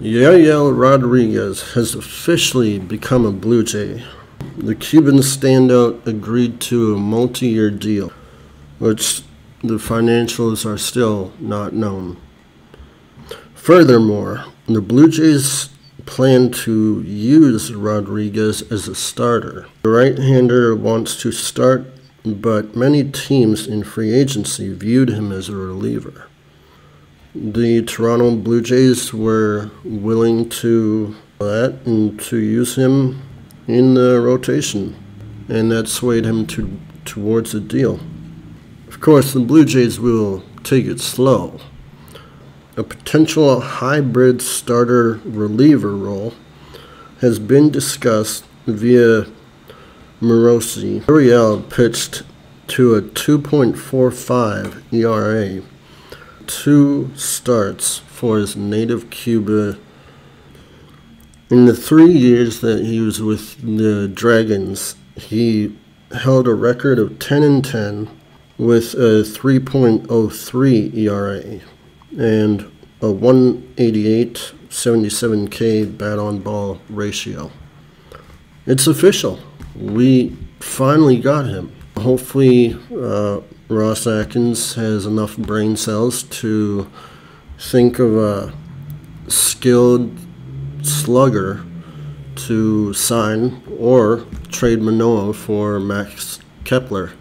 Yariel Rodriguez has officially become a Blue Jay. The Cuban standout agreed to a multi-year deal, which the financials are still not known. Furthermore, the Blue Jays plan to use Rodriguez as a starter. The right-hander wants to start, but many teams in free agency viewed him as a reliever. The Toronto Blue Jays were willing to do that and to use him in the rotation, and that swayed him towards a deal. Of course, the Blue Jays will take it slow. A potential hybrid starter reliever role has been discussed via Morosi. Yariel pitched to a 2.45 ERA. 2 starts for his native Cuba. In the 3 years that he was with the Dragons, he held a record of 10-10 with a 3.03 ERA and a 188/77K bat-on-ball ratio. It's official. We finally got him. Hopefully, Ross Atkins has enough brain cells to think of a skilled slugger to sign or trade Manoah for Max Kepler.